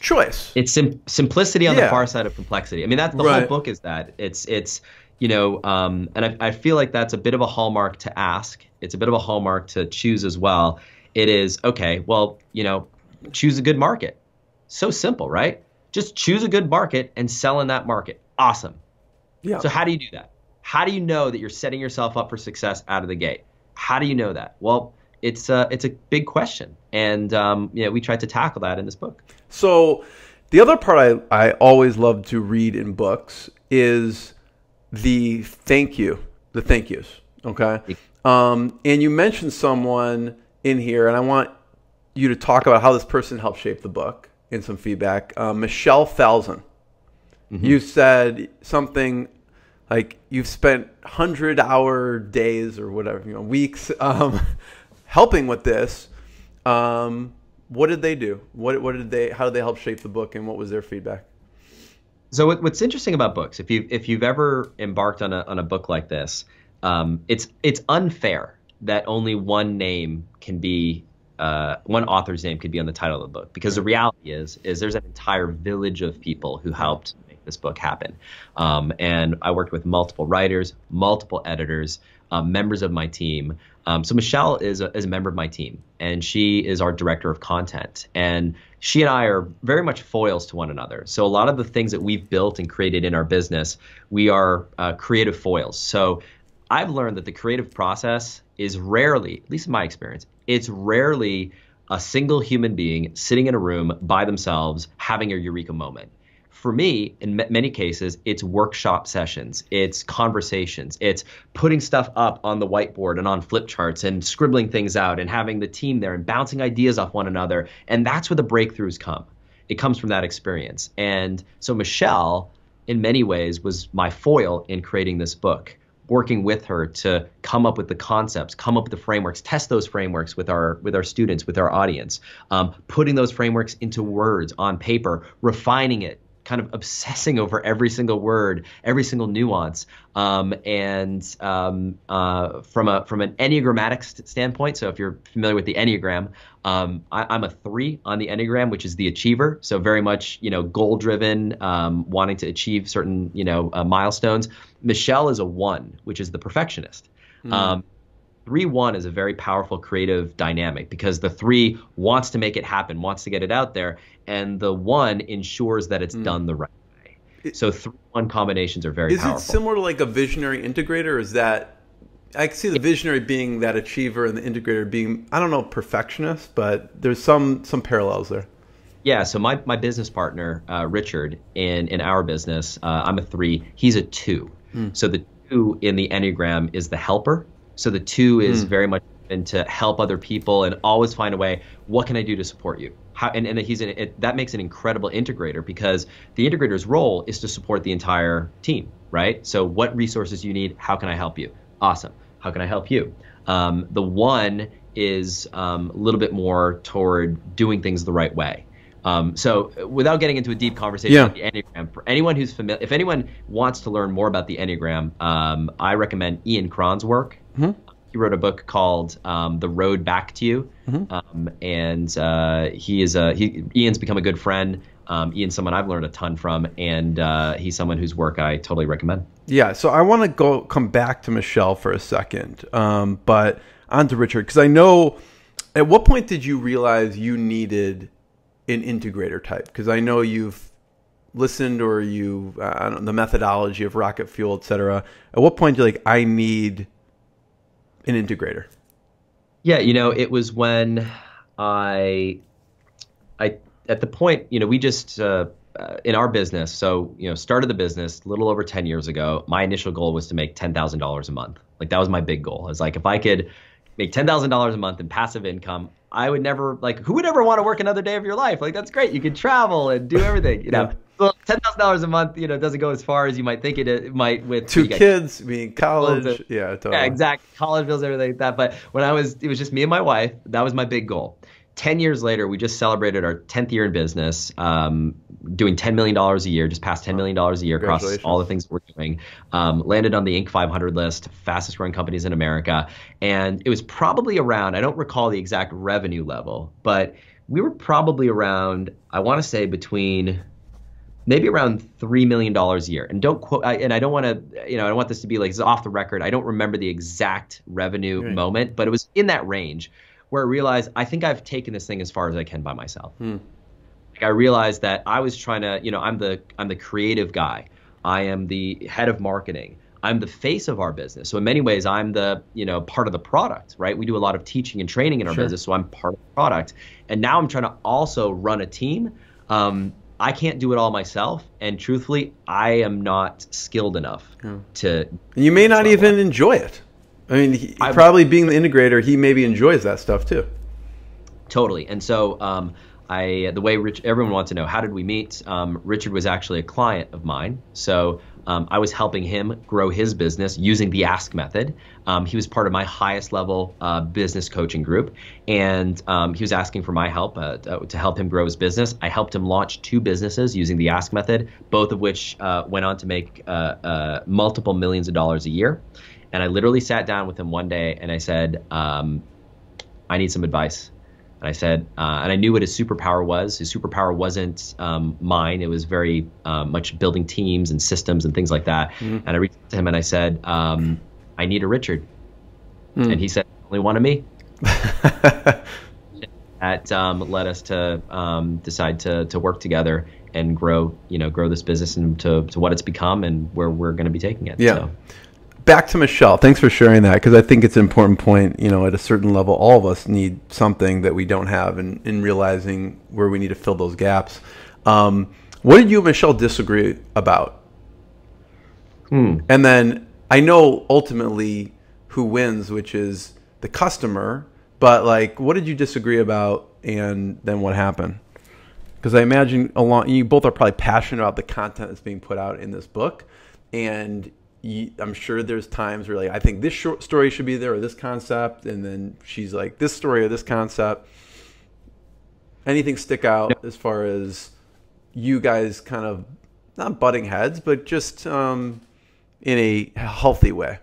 choice. It's sim simplicity on yeah. the far side of complexity. I mean, that's the right. whole book is that. It's it's you know, um, and I, I feel like that's a bit of a hallmark to Ask. It's a bit of a hallmark to Choose as well. It is, okay, well, you know, choose a good market. So simple, right? Just choose a good market and sell in that market. Awesome. Yeah. So how do you do that? How do you know that you're setting yourself up for success out of the gate? How do you know that? Well, it's a, it's a big question. And um, you know, we tried to tackle that in this book. So the other part I, I always love to read in books is the thank you, the thank yous, okay? Um, and you mentioned someone in here, and I want you to talk about how this person helped shape the book and some feedback. Uh, Michelle Falzon, mm-hmm. you said something like, you've spent one hundred hour days or whatever, you know, weeks um, helping with this. Um, what did they do? What, what did they, how did they help shape the book, and what was their feedback? So what, what's interesting about books, if you've, if you've ever embarked on a, on a book like this, um, it's, it's unfair that only one name can be, uh, one author's name could be on the title of the book, because the reality is, is there's an entire village of people who helped make this book happen. Um, and I worked with multiple writers, multiple editors, um, members of my team. Um, so Michelle is a, is a member of my team, and she is our director of content. And she and I are very much foils to one another. So a lot of the things that we've built and created in our business, we are uh, creative foils. So I've learned that the creative process is rarely, at least in my experience, it's rarely a single human being sitting in a room by themselves having a eureka moment. For me, in many cases, it's workshop sessions, it's conversations, it's putting stuff up on the whiteboard and on flip charts and scribbling things out and having the team there and bouncing ideas off one another. And that's where the breakthroughs come. It comes from that experience. And so Michelle, in many ways, was my foil in creating this book, working with her to come up with the concepts, come up with the frameworks, test those frameworks with our, with our students, with our audience, um, putting those frameworks into words on paper, refining it, kind of obsessing over every single word, every single nuance. Um, and um, uh, from, a, from an Enneagrammatic st standpoint, so if you're familiar with the Enneagram, um, I, I'm a three on the Enneagram, which is the achiever. So very much, you know, goal-driven, um, wanting to achieve certain, you know, uh, milestones. Michelle is a one, which is the perfectionist. Mm. Um, three one is a very powerful creative dynamic, because the three wants to make it happen, wants to get it out there, and the one ensures that it's mm. done the right way. It, so three one combinations are very is powerful. Is it similar to like a visionary integrator? Is that, I see the visionary being that achiever and the integrator being, I don't know, perfectionist, but there's some some parallels there. Yeah, so my, my business partner, uh, Richard, in, in our business, uh, I'm a three, he's a two. Mm. So the two in the Enneagram is the helper. So the two is mm. very much into help other people and always find a way, what can I do to support you? How, and and he's an, it, that makes an incredible integrator, because the integrator's role is to support the entire team, right? So what resources you need, how can I help you? Awesome, how can I help you? Um, the one is um, a little bit more toward doing things the right way. Um, so without getting into a deep conversation yeah. about the Enneagram, for anyone who's familiar, if anyone wants to learn more about the Enneagram, um, I recommend Ian Cron's work. Mm-hmm. He wrote a book called um, "The Road Back to You," mm-hmm. um, and uh, he is a he, Ian's become a good friend. Um, Ian's someone I've learned a ton from, and uh, he's someone whose work I totally recommend. Yeah, so I want to go come back to Michelle for a second, um, but on to Richard, because I know at what point did you realize you needed an integrator type? Because I know you've listened or you uh, I don't know, the methodology of rocket fuel, et cetera. At what point do you like I need an integrator? Yeah, you know, it was when I, I at the point, you know, we just uh, uh, in our business. So you know, started the business a little over ten years ago. My initial goal was to make ten thousand dollars a month. Like that was my big goal. I was like, if I could make ten thousand dollars a month in passive income, I would never like. Who would ever want to work another day of your life? Like that's great. You could travel and do everything. You know. Well, ten thousand dollars a month, you know, doesn't go as far as you might think it, it might with two kids, being college. Yeah, totally. Yeah, exactly. College bills, everything like that. But when I was, it was just me and my wife. That was my big goal. ten years later, we just celebrated our tenth year in business, um, doing ten million dollars a year, just past ten million dollars a year across all the things we're doing. Um, landed on the Inc five hundred list, fastest growing companies in America. And it was probably around, I don't recall the exact revenue level, but we were probably around, I want to say between maybe around three million dollars a year. And don't quote, I, and I don't want to, you know, I don't want this to be like, it's off the record. I don't remember the exact revenue right. moment, but it was in that range where I realized I think I've taken this thing as far as I can by myself. Hmm. Like I realized that I was trying to, you know, I'm the, I'm the creative guy. I am the head of marketing. I'm the face of our business. So in many ways, I'm the, you know, part of the product, right? We do a lot of teaching and training in our sure. business, so I'm part of the product. And now I'm trying to also run a team. Um, I can't do it all myself. And truthfully, I am not skilled enough hmm. to. You may not even life. enjoy it. I mean, he, I, probably being the integrator, he maybe enjoys that stuff too. Totally. And so um, I, the way Rich, everyone wants to know, how did we meet? Um, Richard was actually a client of mine. So um, I was helping him grow his business using the Ask Method. Um, he was part of my highest level uh, business coaching group. And um, he was asking for my help uh, to, to help him grow his business. I helped him launch two businesses using the Ask Method, both of which uh, went on to make uh, uh, multiple millions of dollars a year. And I literally sat down with him one day and I said, um, I need some advice. And I said, uh, and I knew what his superpower was. His superpower wasn't um, mine. It was very uh, much building teams and systems and things like that. Mm-hmm. And I reached out to him and I said, um, I need a Richard. Mm-hmm. And he said, only one of me. That um, led us to um, decide to, to work together and grow, you know, grow this business into to what it's become and where we're going to be taking it. Yeah. So. Back to Michelle. Thanks for sharing that, because I think it's an important point. You know, at a certain level, all of us need something that we don't have, and in, in realizing where we need to fill those gaps. Um, what did you and Michelle disagree about? Hmm. And then I know ultimately who wins, which is the customer. But like, what did you disagree about, and then what happened? Because I imagine along, you both are probably passionate about the content that's being put out in this book, and I'm sure there's times where like, I think this short story should be there or this concept. And then she's like, this story or this concept. Anything stick out no. as far as you guys kind of not butting heads, but just um, in a healthy way?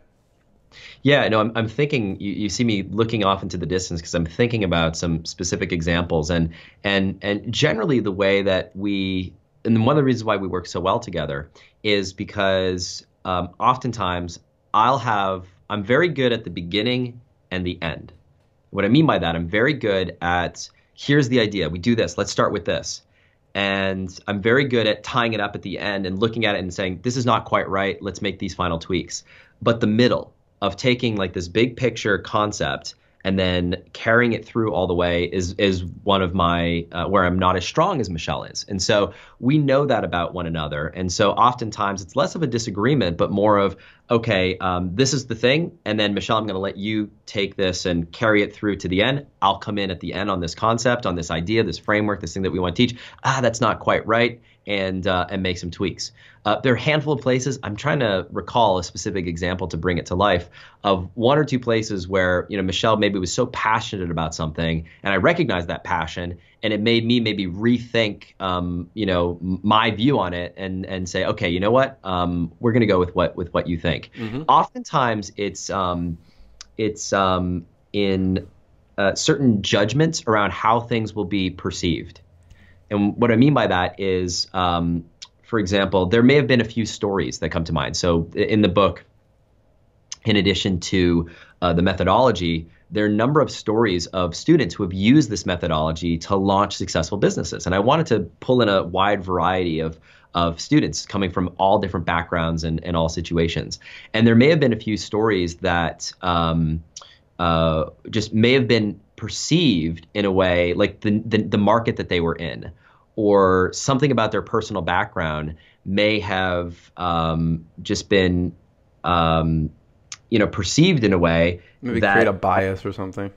Yeah, no, I'm, I'm thinking, you, you see me looking off into the distance because I'm thinking about some specific examples. And, and, and generally the way that we, and one of the reasons why we work so well together is because Um, oftentimes I'll have, I'm very good at the beginning and the end. What I mean by that, I'm very good at, here's the idea, we do this, let's start with this. And I'm very good at tying it up at the end and looking at it and saying, this is not quite right, let's make these final tweaks. But the middle of taking like this big picture concept and then carrying it through all the way is is one of my, uh, where I'm not as strong as Michelle is. And so we know that about one another. And so oftentimes it's less of a disagreement, but more of, okay, um, this is the thing. And then Michelle, I'm gonna let you take this and carry it through to the end. I'll come in at the end on this concept, on this idea, this framework, this thing that we wanna teach. Ah, that's not quite right. And, uh, and make some tweaks. Uh, there are a handful of places, I'm trying to recall a specific example to bring it to life, of one or two places where, you know, Michelle maybe was so passionate about something and I recognized that passion and it made me maybe rethink, um, you know, my view on it and, and say, okay, you know what, um, we're going to go with what, with what you think. Mm-hmm. Oftentimes it's, um, it's, um, in, uh, certain judgments around how things will be perceived. And what I mean by that is, um, for example, there may have been a few stories that come to mind. So in the book, in addition to uh, the methodology, there are a number of stories of students who have used this methodology to launch successful businesses. And I wanted to pull in a wide variety of of students coming from all different backgrounds and, and all situations. And there may have been a few stories that um, uh, just may have been perceived in a way like the, the the market that they were in or something about their personal background may have um, just been, um, you know, perceived in a way maybe that create a bias or something.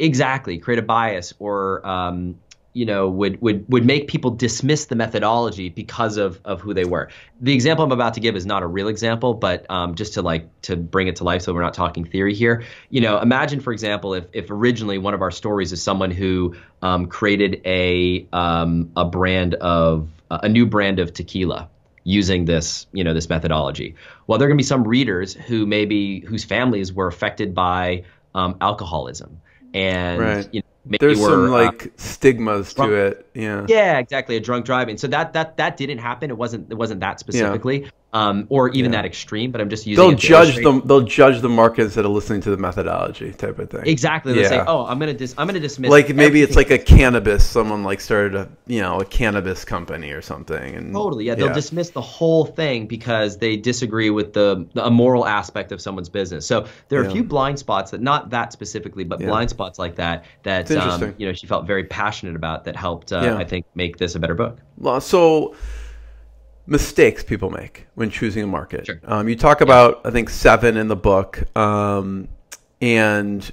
Exactly. Create a bias or um, you know, would would would make people dismiss the methodology because of of who they were. The example I'm about to give is not a real example, but um, just to like to bring it to life, so we're not talking theory here. You know, imagine, for example, if if originally one of our stories is someone who um, created a um, a brand of a new brand of tequila using this, you know, this methodology. Well, there are going to be some readers who maybe whose families were affected by um, alcoholism, and right. you know. Maybe There's were, some like uh, stigmas drunk, to it, yeah. Yeah, exactly. A drunk driving. So that that that didn't happen. It wasn't it wasn't that specifically, yeah. um, or even yeah. that extreme. But I'm just using. They'll it judge them. They'll judge the markets that are listening to the methodology type of thing. Exactly. They'll yeah. say, "Oh, I'm gonna dis I'm gonna dismiss." Like maybe everything. It's like a cannabis. Someone like started a you know a cannabis company or something. And, totally. Yeah. They'll yeah. dismiss the whole thing because they disagree with the, the immoral aspect of someone's business. So there are yeah. a few blind spots that not that specifically, but yeah. blind spots like that that. Um, you know, she felt very passionate about that helped, uh, yeah. I think, make this a better book. So mistakes people make when choosing a market. Sure. Um, you talk yeah. about, I think, seven in the book. Um, and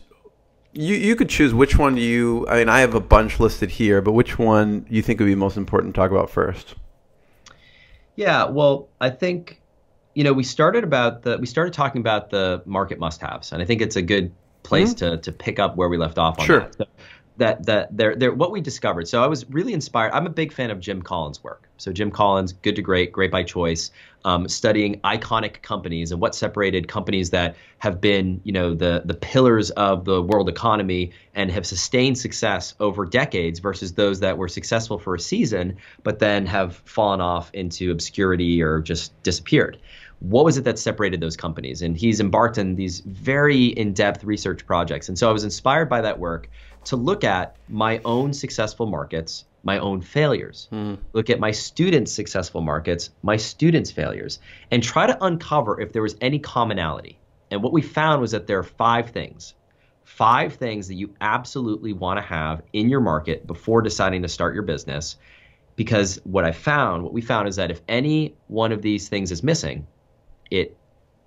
you, you could choose which one you, I mean, I have a bunch listed here, but which one you think would be most important to talk about first? Yeah, well, I think, you know, we started about the, we started talking about the market must-haves. And I think it's a good place mm-hmm. to to pick up where we left off on sure. that. So that that there there what we discovered. So I was really inspired. I'm a big fan of Jim Collins' work. So Jim Collins, Good to Great, Great by Choice, um, studying iconic companies and what separated companies that have been, you know, the the pillars of the world economy and have sustained success over decades versus those that were successful for a season but then have fallen off into obscurity or just disappeared. What was it that separated those companies? And he's embarked on these very in-depth research projects. And so I was inspired by that work to look at my own successful markets, my own failures, mm. look at my students' successful markets, my students' failures, and try to uncover if there was any commonality. And what we found was that there are five things, five things that you absolutely want to have in your market before deciding to start your business. Because what I found, what we found is that if any one of these things is missing, it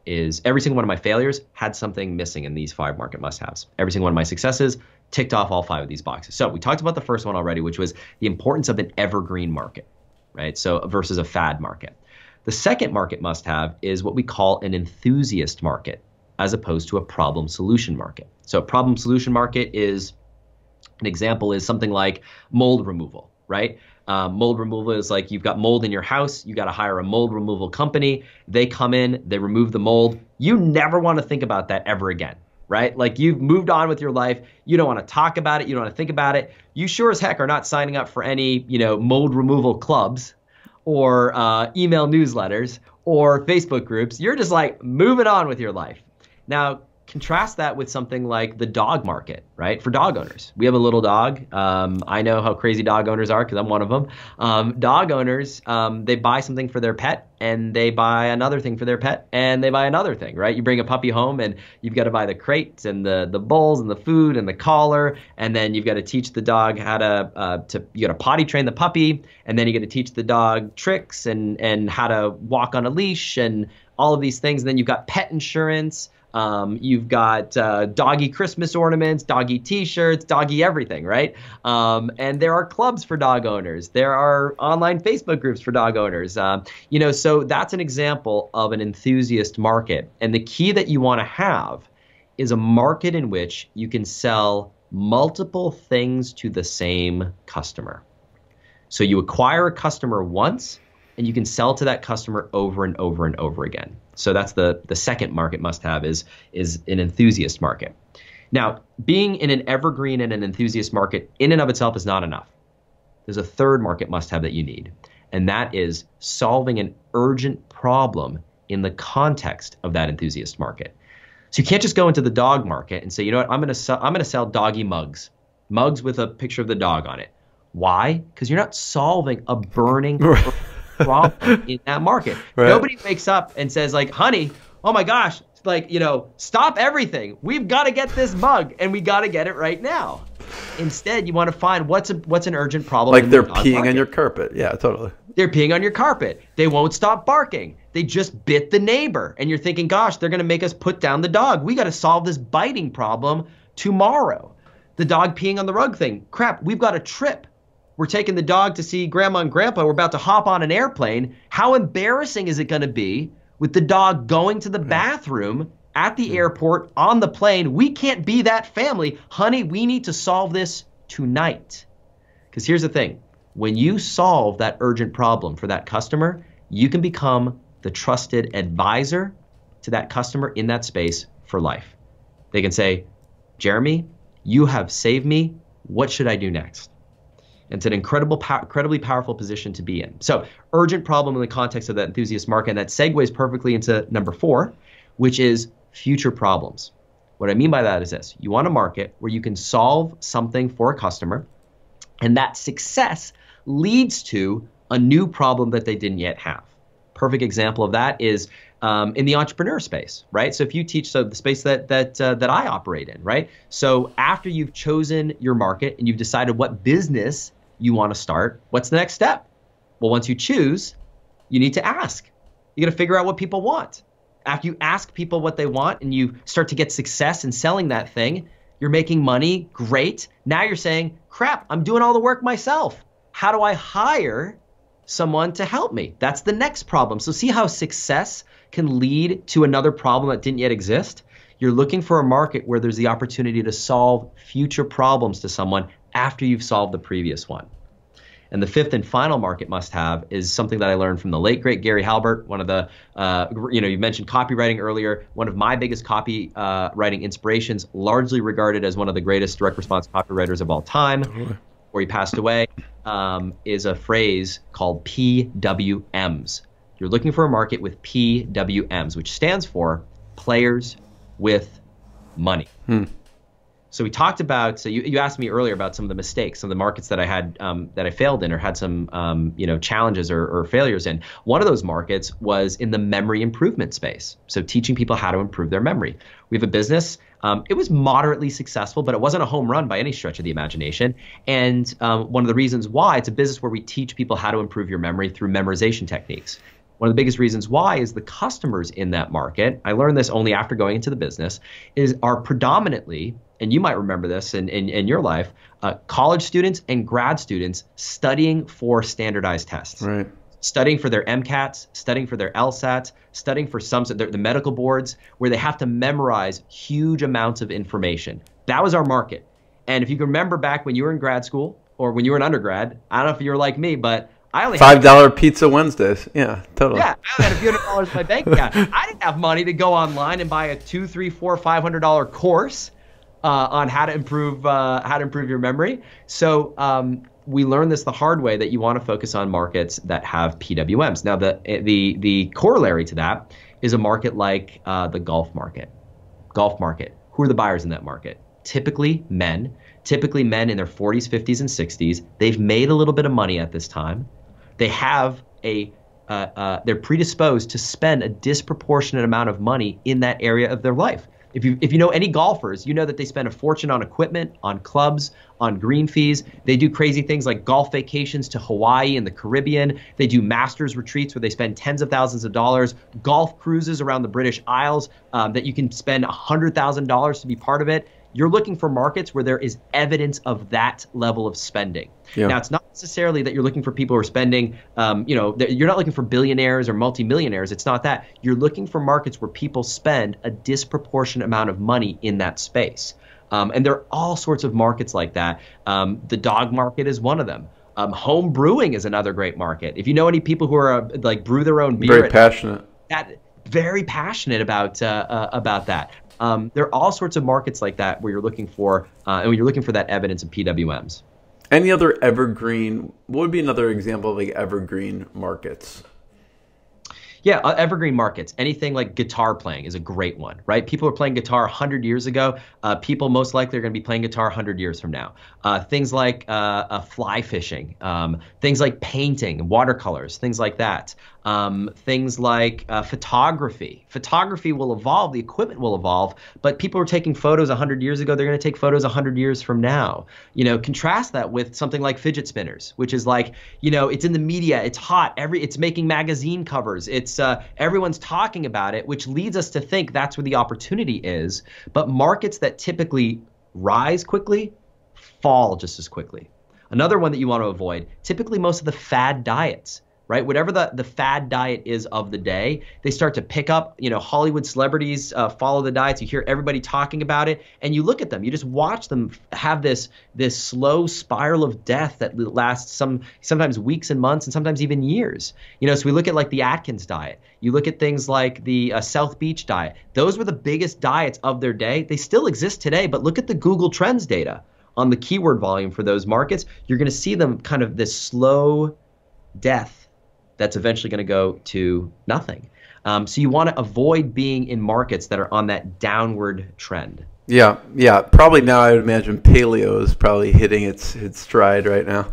is every single one of my failures had something missing in these five market must-haves. Every single one of my successes ticked off all five of these boxes. So we talked about the first one already, which was the importance of an evergreen market, right? So versus a fad market. The second market must-have is what we call an enthusiast market as opposed to a problem solution market. So a problem solution market is, an example is something like mold removal, right? Um, mold removal is like you've got mold in your house, you got to hire a mold removal company. They come in, they remove the mold. You never want to think about that ever again, right? Like you've moved on with your life. You don't want to talk about it. You don't want to think about it. You sure as heck are not signing up for any, you know, mold removal clubs or uh, email newsletters or Facebook groups. You're just like moving on with your life. Now, contrast that with something like the dog market, right? For dog owners, we have a little dog. Um, I know how crazy dog owners are because I'm one of them. Um, dog owners, um, they buy something for their pet and they buy another thing for their pet and they buy another thing, right? You bring a puppy home and you've got to buy the crates and the the bowls and the food and the collar, and then you've got to teach the dog how to uh, to you got to potty train the puppy, and then you got to teach the dog tricks and and how to walk on a leash and all of these things. And then you've got pet insurance. Um, you've got uh, doggy Christmas ornaments, doggy T-shirts, doggy everything, right? Um, and there are clubs for dog owners. There are online Facebook groups for dog owners. Um, you know, so that's an example of an enthusiast market. And the key that you want to have is a market in which you can sell multiple things to the same customer. So you acquire a customer once, and you can sell to that customer over and over and over again. So that's the, the second market must-have is, is an enthusiast market. Now, being in an evergreen and an enthusiast market in and of itself is not enough. There's a third market must-have that you need, and that is solving an urgent problem in the context of that enthusiast market. So you can't just go into the dog market and say, you know what, I'm gonna sell, I'm gonna sell doggy mugs, mugs with a picture of the dog on it. Why? Because you're not solving a burning problem. problem in that market. Right. Nobody wakes up and says like, honey, oh my gosh, like, you know, stop everything. We've got to get this mug and we got to get it right now. Instead, you want to find what's a, what's an urgent problem. Like they're peeing on your carpet. Yeah, totally. They're peeing on your carpet. They won't stop barking. They just bit the neighbor. And you're thinking, gosh, they're going to make us put down the dog. We got to solve this biting problem tomorrow. The dog peeing on the rug thing. Crap, we've got a trip. We're taking the dog to see grandma and grandpa. We're about to hop on an airplane. How embarrassing is it going to be with the dog going to the bathroom at the airport on the plane? We can't be that family. Honey, we need to solve this tonight. Because here's the thing. When you solve that urgent problem for that customer, you can become the trusted advisor to that customer in that space for life. They can say, Jeremy, you have saved me. What should I do next? It's an incredible, pow- incredibly powerful position to be in. So urgent problem in the context of that enthusiast market, and that segues perfectly into number four, which is future problems. What I mean by that is this. You want a market where you can solve something for a customer, and that success leads to a new problem that they didn't yet have. Perfect example of that is um, in the entrepreneur space, right? So if you teach, so the space that that uh, that I operate in, right? So after you've chosen your market and you've decided what business you want to start, what's the next step? Well, once you choose, you need to ask. You got to figure out what people want. After you ask people what they want and you start to get success in selling that thing, you're making money, great. Now you're saying, crap, I'm doing all the work myself. How do I hire someone to help me? That's the next problem. So see how success can lead to another problem that didn't yet exist? You're looking for a market where there's the opportunity to solve future problems to someone after you've solved the previous one. And the fifth and final market must-have is something that I learned from the late, great Gary Halbert, one of the, uh, you know, you mentioned copywriting earlier, one of my biggest copy uh, writing inspirations, largely regarded as one of the greatest direct response copywriters of all time, before he passed away, um, is a phrase called P W Ms. You're looking for a market with P W Ms, which stands for players with money. Hmm. So we talked about, so you, you asked me earlier about some of the mistakes, some of the markets that I had, um, that I failed in or had some, um, you know, challenges or, or failures in. One of those markets was in the memory improvement space. So teaching people how to improve their memory. We have a business. Um, it was moderately successful, but it wasn't a home run by any stretch of the imagination. And um, one of the reasons why, it's a business where we teach people how to improve your memory through memorization techniques. One of the biggest reasons why is the customers in that market, I learned this only after going into the business, is are predominantly, and you might remember this in, in, in your life, uh, college students and grad students studying for standardized tests. Right. Studying for their MCATs, studying for their LSATs, studying for some, the, the medical boards, where they have to memorize huge amounts of information. That was our market. And if you can remember back when you were in grad school or when you were an undergrad, I don't know if you were like me, but I only five dollar pizza Wednesdays. Yeah, totally. Yeah, I had a few hundred dollars in my bank account. I didn't have money to go online and buy a two, three, four, five hundred dollar course uh, on how to improve uh, how to improve your memory. So um, we learned this the hard way that you want to focus on markets that have P W Ms. Now the the the corollary to that is a market like uh, the golf market. Golf market. Who are the buyers in that market? Typically men. Typically men in their forties, fifties, and sixties. They've made a little bit of money at this time. They have a, uh, uh, they're predisposed to spend a disproportionate amount of money in that area of their life. If you if you know any golfers, you know that they spend a fortune on equipment, on clubs, on green fees. They do crazy things like golf vacations to Hawaii and the Caribbean. They do masters retreats where they spend tens of thousands of dollars, golf cruises around the British Isles um, that you can spend one hundred thousand dollars to be part of it. You're looking for markets where there is evidence of that level of spending. Yeah. Now, it's not necessarily that you're looking for people who are spending, um, you know, you're not looking for billionaires or multimillionaires. It's not that. You're looking for markets where people spend a disproportionate amount of money in that space. Um, and there are all sorts of markets like that. Um, the dog market is one of them. Um, home brewing is another great market. If you know any people who are uh, like brew their own beer. Very passionate. That, very passionate about, uh, uh, about that. Um, there are all sorts of markets like that where you're looking for, uh, and when you're looking for that evidence of P W Ms. Any other evergreen? What would be another example of like evergreen markets? Yeah, uh, evergreen markets. Anything like guitar playing is a great one, right? People are playing guitar one hundred years ago. Uh, people most likely are going to be playing guitar one hundred years from now. Uh, things like uh, uh, fly fishing, um, things like painting, watercolors, things like that. Um, things like uh, photography. Photography will evolve. The equipment will evolve. But people were taking photos one hundred years ago. They're going to take photos one hundred years from now. You know, contrast that with something like fidget spinners, which is like, you know, it's in the media. It's hot. Every it's making magazine covers. It's uh, everyone's talking about it, which leads us to think that's where the opportunity is. But markets that typically rise quickly fall just as quickly. Another one that you want to avoid, typically most of the fad diets, right? Whatever the, the fad diet is of the day, they start to pick up, you know, Hollywood celebrities uh, follow the diets. You hear everybody talking about it and you look at them, you just watch them have this, this slow spiral of death that lasts some, sometimes weeks and months and sometimes even years. You know, so we look at like the Atkins diet, you look at things like the uh, South Beach diet. Those were the biggest diets of their day. They still exist today, but look at the Google Trends data on the keyword volume for those markets. You're going to see them kind of this slow death that's eventually going to go to nothing. Um, so you want to avoid being in markets that are on that downward trend. Yeah, yeah. Probably now I would imagine paleo is probably hitting its its stride right now.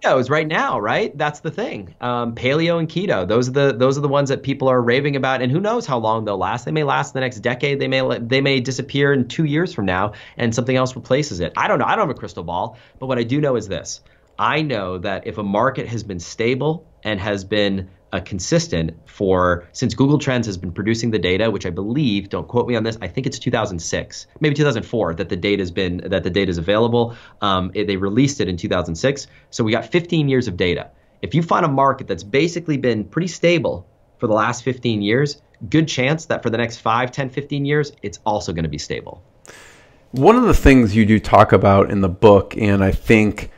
Keto is right now, right? That's the thing. Um, paleo and keto, those are the those are the ones that people are raving about, and who knows how long they'll last. They may last the next decade. They may they may disappear in two years from now, and something else replaces it. I don't know. I don't have a crystal ball, but what I do know is this. I know that if a market has been stable and has been uh, consistent for, since Google Trends has been producing the data, which I believe, don't quote me on this, I think it's two thousand six, maybe two thousand four, that the data has been, that the data is available. Um, it, they released it in two thousand six. So we got fifteen years of data. If you find a market that's basically been pretty stable for the last fifteen years, good chance that for the next five, ten, fifteen years, it's also going to be stable. One of the things you do talk about in the book, and I think,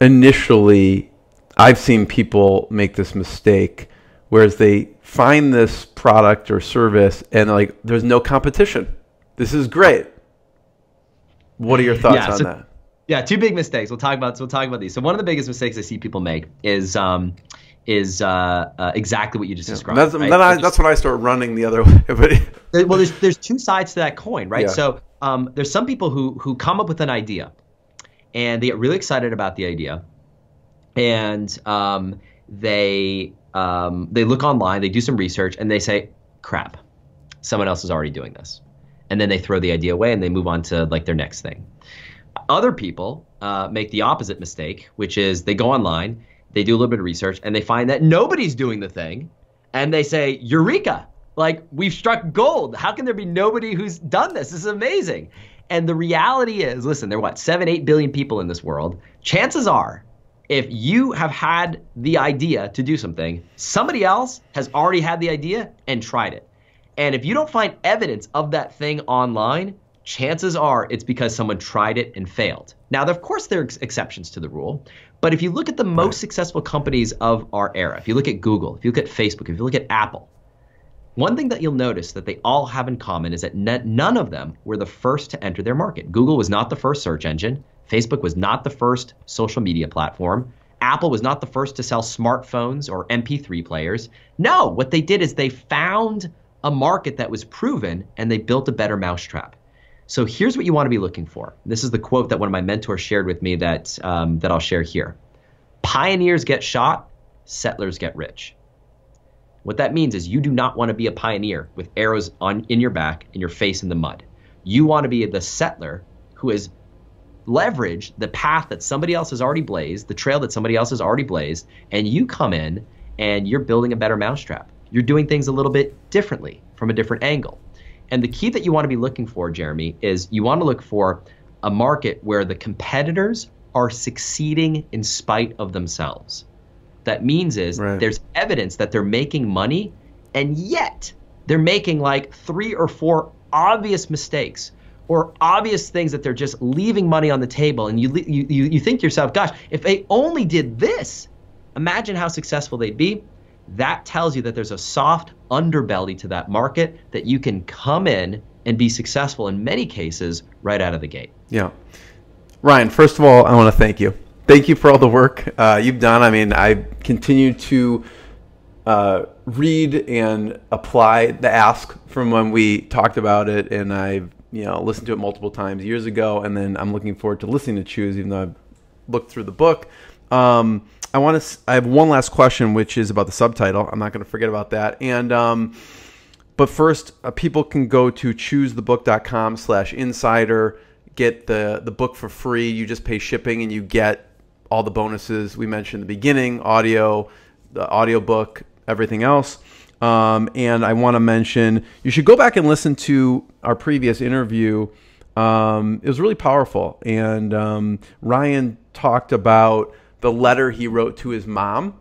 initially, I've seen people make this mistake, whereas they find this product or service and they're like, there's no competition. This is great. What are your thoughts yeah, so, on that? Yeah, two big mistakes. We'll talk about so we'll talk about these. So one of the biggest mistakes I see people make is um, is uh, uh, exactly what you just yeah. described. That's, right? then I, just, that's when I start running the other way. But well, there's there's two sides to that coin, right? Yeah. So um, there's some people who who come up with an idea. And they get really excited about the idea, and um, they um, they look online, they do some research, and they say, "Crap, someone else is already doing this." And then they throw the idea away and they move on to like their next thing. Other people uh, make the opposite mistake, which is they go online, they do a little bit of research, and they find that nobody's doing the thing, and they say, "Eureka! Like we've struck gold. How can there be nobody who's done this? This is amazing." And the reality is, listen, there are what, seven, eight billion people in this world. Chances are, if you have had the idea to do something, somebody else has already had the idea and tried it. And if you don't find evidence of that thing online, chances are it's because someone tried it and failed. Now, of course, there are exceptions to the rule. But if you look at the most successful companies of our era, if you look at Google, if you look at Facebook, if you look at Apple, one thing that you'll notice that they all have in common is that none of them were the first to enter their market. Google was not the first search engine. Facebook was not the first social media platform. Apple was not the first to sell smartphones or M P three players. No, what they did is they found a market that was proven and they built a better mousetrap. So here's what you want to be looking for. This is the quote that one of my mentors shared with me that, um, that I'll share here. Pioneers get shot, settlers get rich. What that means is you do not want to be a pioneer with arrows on in your back and your face in the mud. You want to be the settler who has leveraged the path that somebody else has already blazed, the trail that somebody else has already blazed, and you come in and you're building a better mousetrap. You're doing things a little bit differently from a different angle. And the key that you want to be looking for, Jeremy, is you want to look for a market where the competitors are succeeding in spite of themselves. That means is right. There's evidence that they're making money, and yet they're making like three or four obvious mistakes or obvious things that they're just leaving money on the table. And you you you think to yourself, gosh, if they only did this, imagine how successful they'd be. That tells you that there's a soft underbelly to that market that you can come in and be successful in many cases right out of the gate. Yeah. Ryan, first of all, I want to thank you. Thank you for all the work uh, you've done. I mean, I continue to uh, read and apply the ask from when we talked about it, and I've you know listened to it multiple times years ago, and then I'm looking forward to listening to Choose, even though I've looked through the book. Um, I want to. I have one last question, which is about the subtitle. I'm not going to forget about that. And um, but first, uh, people can go to choose the book dot com slash insider, get the the book for free. You just pay shipping, and you get all the bonuses we mentioned in the beginning, audio, the audiobook, everything else. Um, and I want to mention, you should go back and listen to our previous interview. Um, it was really powerful. And um, Ryan talked about the letter he wrote to his mom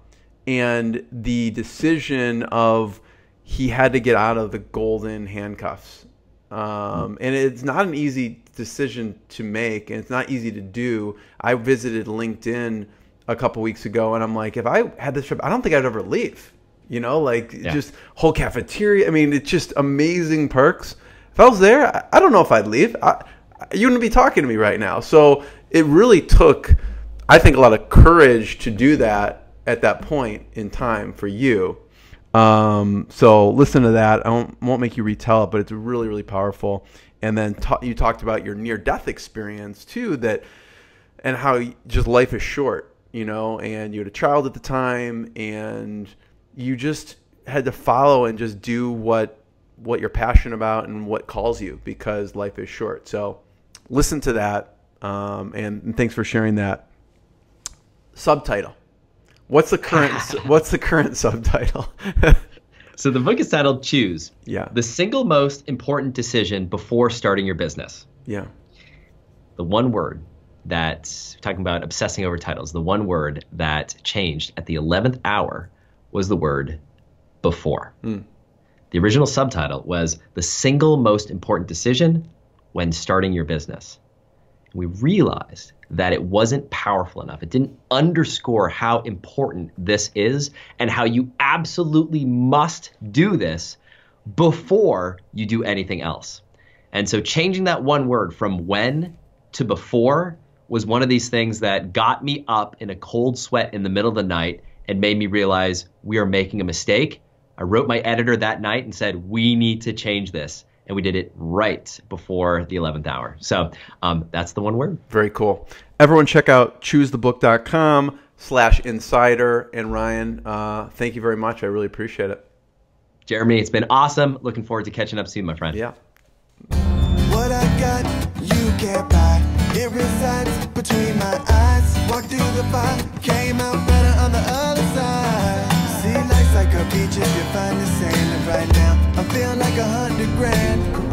and the decision of he had to get out of the golden handcuffs. Um, and it's not an easy decision to make, and it's not easy to do. I visited LinkedIn a couple weeks ago, and I'm like, if I had this trip, I don't think I'd ever leave. You know, like yeah. just whole cafeteria. I mean, it's just amazing perks. If I was there, I don't know if I'd leave. I, you wouldn't be talking to me right now. So it really took, I think, a lot of courage to do that at that point in time for you. Um, so listen to that. I won't, won't make you retell it, but it's really, really powerful. And then ta- you talked about your near-death experience too, that and how just life is short, you know, and you had a child at the time, and you just had to follow and just do what what you're passionate about and what calls you, because life is short. So listen to that, um, and, and thanks for sharing that. Subtitle. What's the current what's the current subtitle? So the book is titled Choose. Yeah. The single most important decision before starting your business. Yeah. The one word that, talking about obsessing over titles, the one word that changed at the eleventh hour was the word before. Mm. The original subtitle was the single most important decision when starting your business. We realized that it wasn't powerful enough. It didn't underscore how important this is and how you absolutely must do this before you do anything else. And so changing that one word from when to before was one of these things that got me up in a cold sweat in the middle of the night and made me realize we are making a mistake. I wrote my editor that night and said, we need to change this. And we did it right before the eleventh hour. So um, that's the one word. Very cool. Everyone check out choose the book dot com slash insider. And Ryan, uh, thank you very much. I really appreciate it. Jeremy, it's been awesome. Looking forward to catching up soon, my friend. Yeah. What I got, you can't buy. It resides between my eyes. Walked through the fire, came out better on the other side. See, life's like a beach if you find the sailing right now. I feel like a hundred grand.